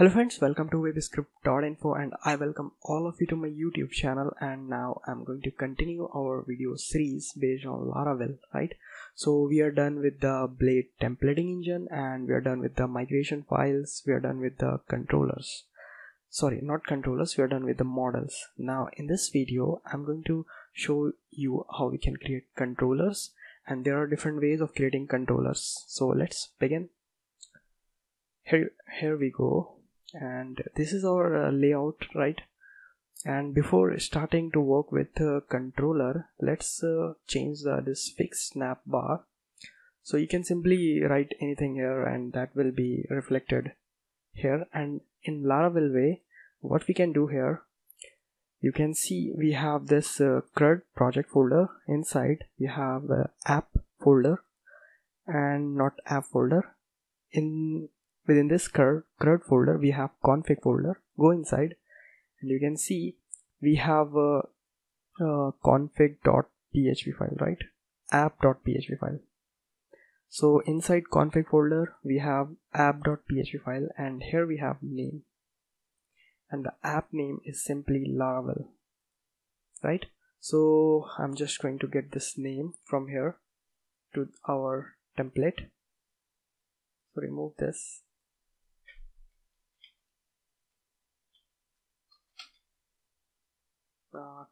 Hello friends, welcome to webscript.info and I welcome all of you to my YouTube channel. And now I'm going to continue our video series based on Laravel, right? So we are done with the Blade templating engine and we are done with the migration files. We are done with the controllers. Sorry, not controllers. We are done with the models. Now in this video, I'm going to show you how we can create controllers, and there are different ways of creating controllers. So let's begin. Here we go. And this is our layout, right? And before starting to work with the controller, let's change this fixed snap bar. So you can simply write anything here and that will be reflected here. And in Laravel way, what we can do here, you can see we have this CRUD project folder. Inside we have app folder and not app folder. Within this CRUD folder, we have config folder. Go inside and you can see we have a config.php file, right? App.php file. So inside config folder, we have app.php file, and here we have name. And the app name is simply Laravel, right? So I'm just going to get this name from here to our template. So remove this.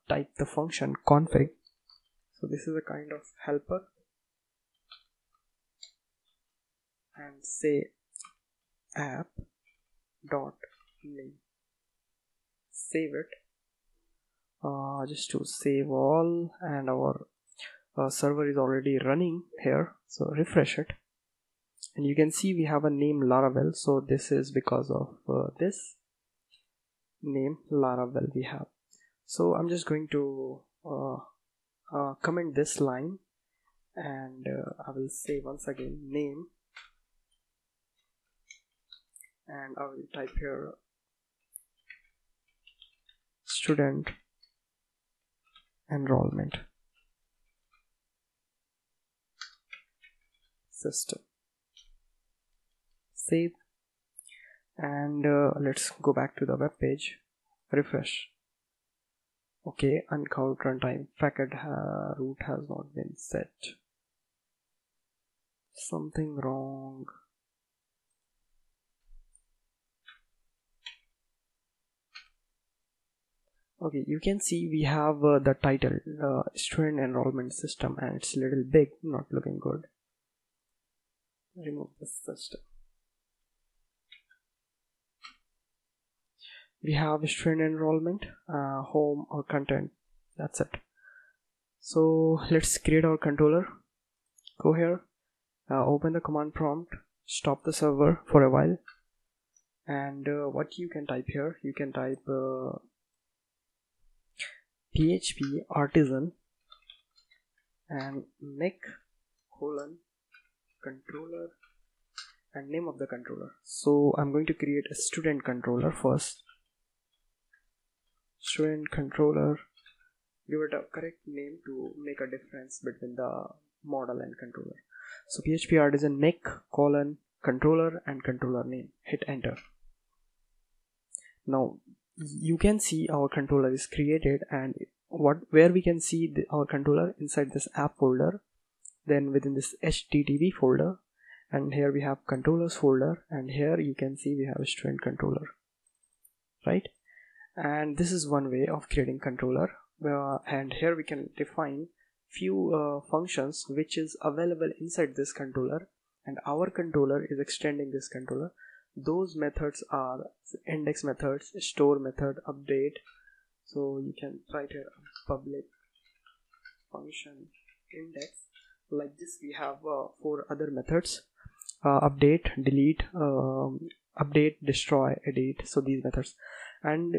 Type the function config. So this is a kind of helper, and say app dot name. Save it. Just to save all, and our server is already running here. So refresh it, and you can see we have a name Laravel. So this is because of this name Laravel we have. So I'm just going to comment this line, and I will say once again name, and I will type here student enrollment system. Save, and let's go back to the web page, refresh. Okay, uncount runtime packet route has not been set. Something wrong. Okay, you can see we have the title student enrollment system, and it's a little big, not looking good. Remove this system. We have student enrollment, home or content. That's it. So let's create our controller. Go here, open the command prompt, stop the server for a while, and what you can type here, you can type php artisan and make controller and name of the controller. So I'm going to create a student controller first. Student controller, give it a correct name to make a difference between the model and controller. So php artisan make controller and controller name. Hit enter. Now you can see our controller is created, and where we can see our controller inside this app folder, then within this http folder, and here we have controllers folder, and here you can see we have a student controller, right? And this is one way of creating controller, and here we can define few functions which is available inside this controller, and our controller is extending this controller. Those methods are index methods, store method, update. So you can write here public function index. Like this we have four other methods, update, delete, update, destroy, edit. So these methods, and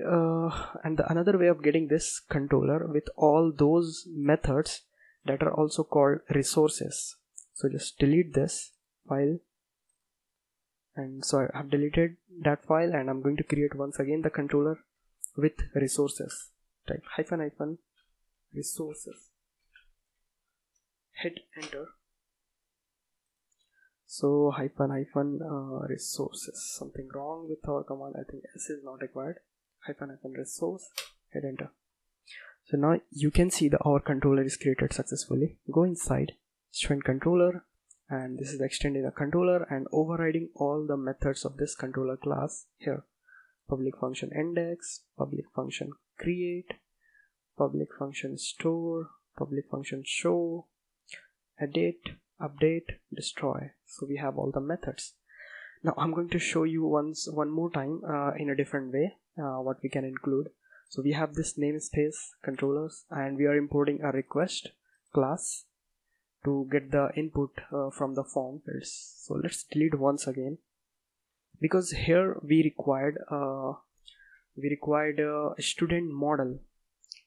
another way of getting this controller with all those methods that are also called resources. So just delete this file, and so I have deleted that file, and I'm going to create once again the controller with resources. Type ---- resources, hit enter. So resources, something wrong with our command. I think s is not required. Resource, hit enter. So now you can see that our controller is created successfully. Go inside student controller, and this is extending the controller and overriding all the methods of this controller class here. Public function index, public function create, public function store, public function show, edit, update, destroy. So we have all the methods. Now I'm going to show you one more time in a different way what we can include. So we have this namespace controllers, and we are importing a request class to get the input from the form fields. So let's delete once again, because here we required a student model.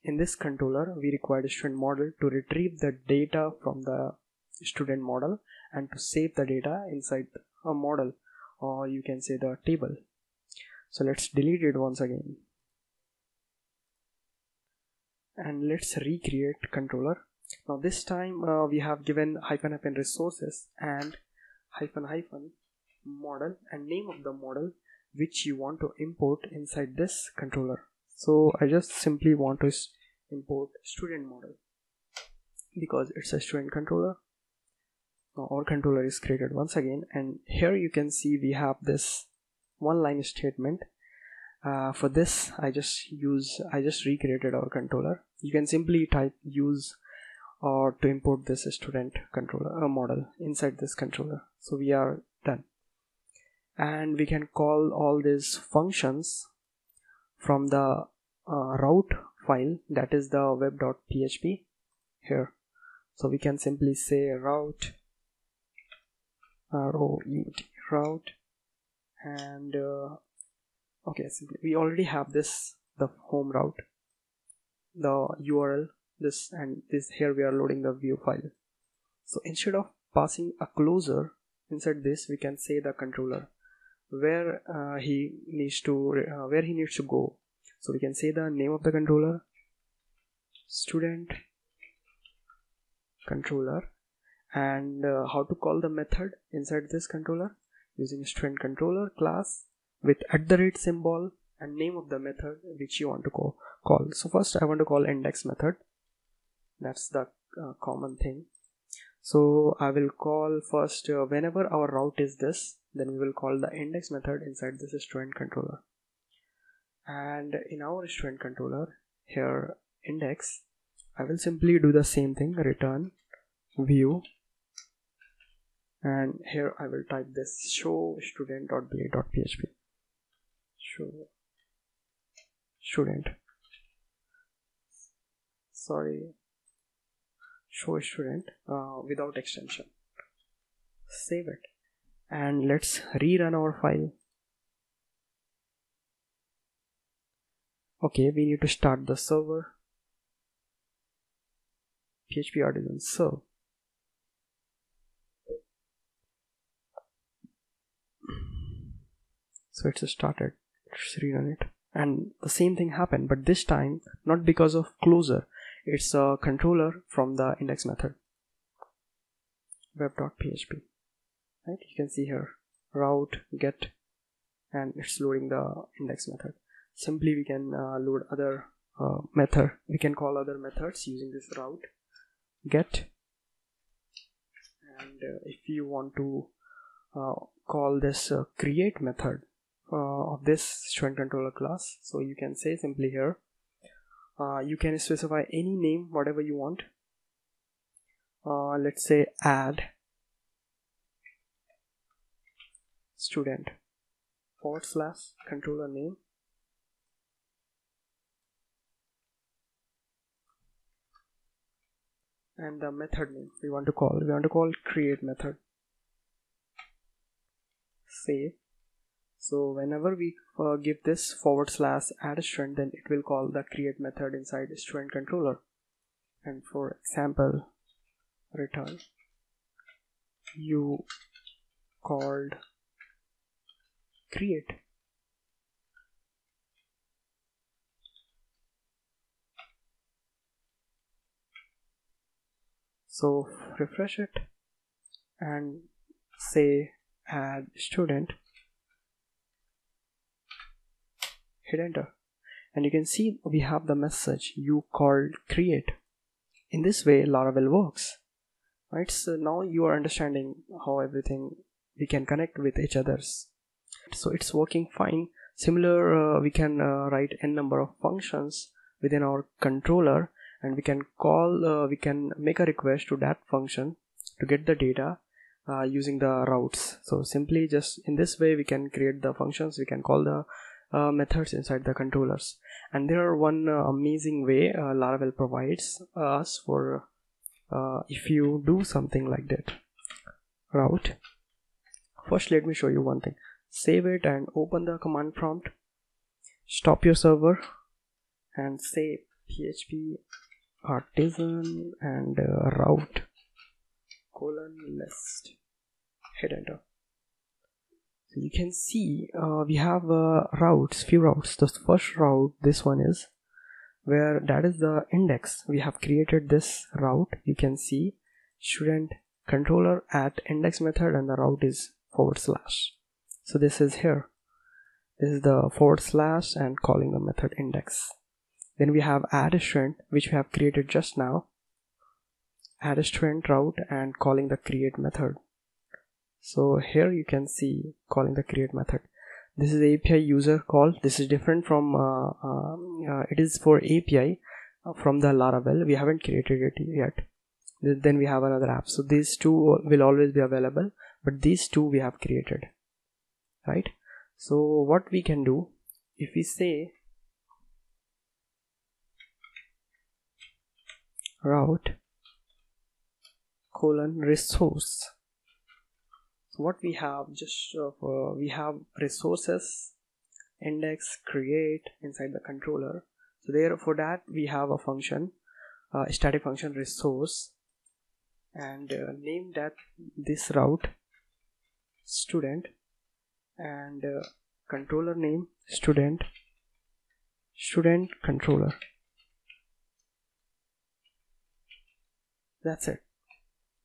In this controller we required a student model to retrieve the data from the student model and to save the data inside a model, or you can say the table. So let's delete it once again, and let's recreate controller. Now this time we have given -- resources and -- model, and name of the model which you want to import inside this controller. So I just simply want to import student model because it's a student controller. Now our controller is created once again, and here you can see we have this one-line statement. For this I just recreated our controller. You can simply type use or to import this student controller model inside this controller. So we are done, and we can call all these functions from the route file, that is the web.php here. So we can simply say route route, and okay, simply we already have this, the home route, the URL, this, and this. Here we are loading the view file. So instead of passing a closure inside this, we can say the controller where he needs to go. So we can say the name of the controller, student controller, and how to call the method inside this controller using student controller class with @ symbol, and name of the method which you want to call. So first I want to call index method. That's the common thing. So I will call first whenever our route is this, then we will call the index method inside this student controller. And in our student controller here index, I will simply do the same thing, return view, and here I will type this show_student.blade.php. show student without extension. Save it, and let's rerun our file. Okay, we need to start the server, php artisan serve. So it's started. Let's rerun it, and the same thing happened, but this time not because of closure. It's a controller from the index method web.php, right? You can see here route get, and it's loading the index method. Simply we can load other method, we can call other methods using this route get, and if you want to call this create method of this student controller class, so you can say simply here you can specify any name whatever you want. Let's say add student / controller name, and the method name we want to call, create method. Save. So whenever we give this / add student, then it will call the create method inside the student controller, and for example return you called create. So refresh it, and say add student, hit enter, and you can see we have the message you called create. In this way Laravel works, right? So now you are understanding how everything we can connect with each others. So it's working fine. Similar, we can write n number of functions within our controller, and we can call, we can make a request to that function to get the data using the routes. So simply just in this way we can create the functions, we can call the methods inside the controllers. And there are one amazing way Laravel provides us for if you do something like that. Route. First let me show you one thing. Save it and open the command prompt, stop your server and say php artisan and route ::list, hit enter. So you can see we have routes, few routes. The first route, this one is where that is the index. We have created this route. You can see student controller at index method and the route is /. So this is here. This is the / and calling the method index. Then we have add a student, which we have created just now. Add a student route and calling the create method. So here you can see calling the create method. This is API user call. This is different from it is for API from the Laravel. We haven't created it yet. Then we have another app. So these two will always be available, but these two we have created. Right, so what we can do, if we say route ::resource, so what we have, just we have resources, index, create inside the controller. So there, for that we have a function, static function resource, and name that this route student and controller name student controller. That's it.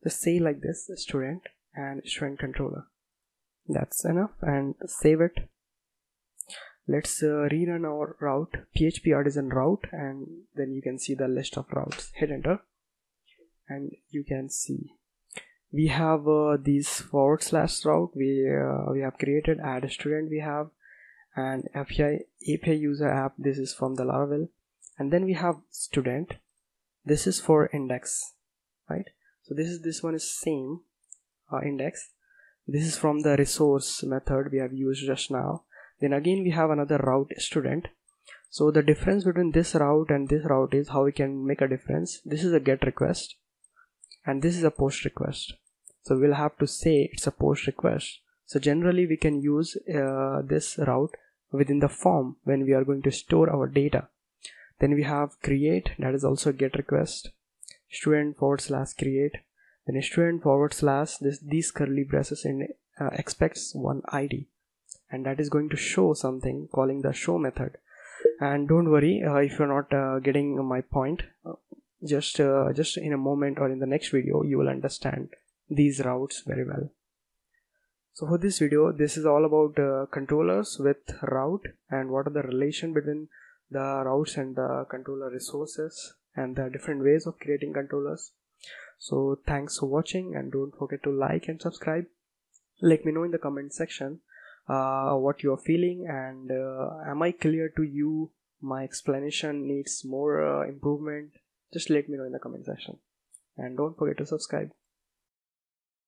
Just say like this, student and student controller. That's enough, and save it. Let's rerun our route, php artisan route, and then you can see the list of routes. Hit enter and you can see we have these / route we have created, add a student we have, and API user app. This is from the Laravel, and then we have student. This is for index, right? So this one is same index. This is from the resource method we have used just now. Then again we have another route student. So the difference between this route and this route is how we can make a difference. This is a get request and this is a post request. So we'll have to say it's a post request. So generally we can use this route within the form when we are going to store our data. Then we have create, that is also a get request, student / create, then student / these curly braces in expects one ID, and that is going to show something, calling the show method. And don't worry if you're not getting my point, just in a moment or in the next video you will understand these routes very well. So for this video, this is all about controllers with route and what are the relation between the routes and the controller resources and the different ways of creating controllers. So thanks for watching, and don't forget to like and subscribe. Let me know in the comment section what you are feeling, and am I clear to you, my explanation needs more improvement. Just let me know in the comment section, and don't forget to subscribe.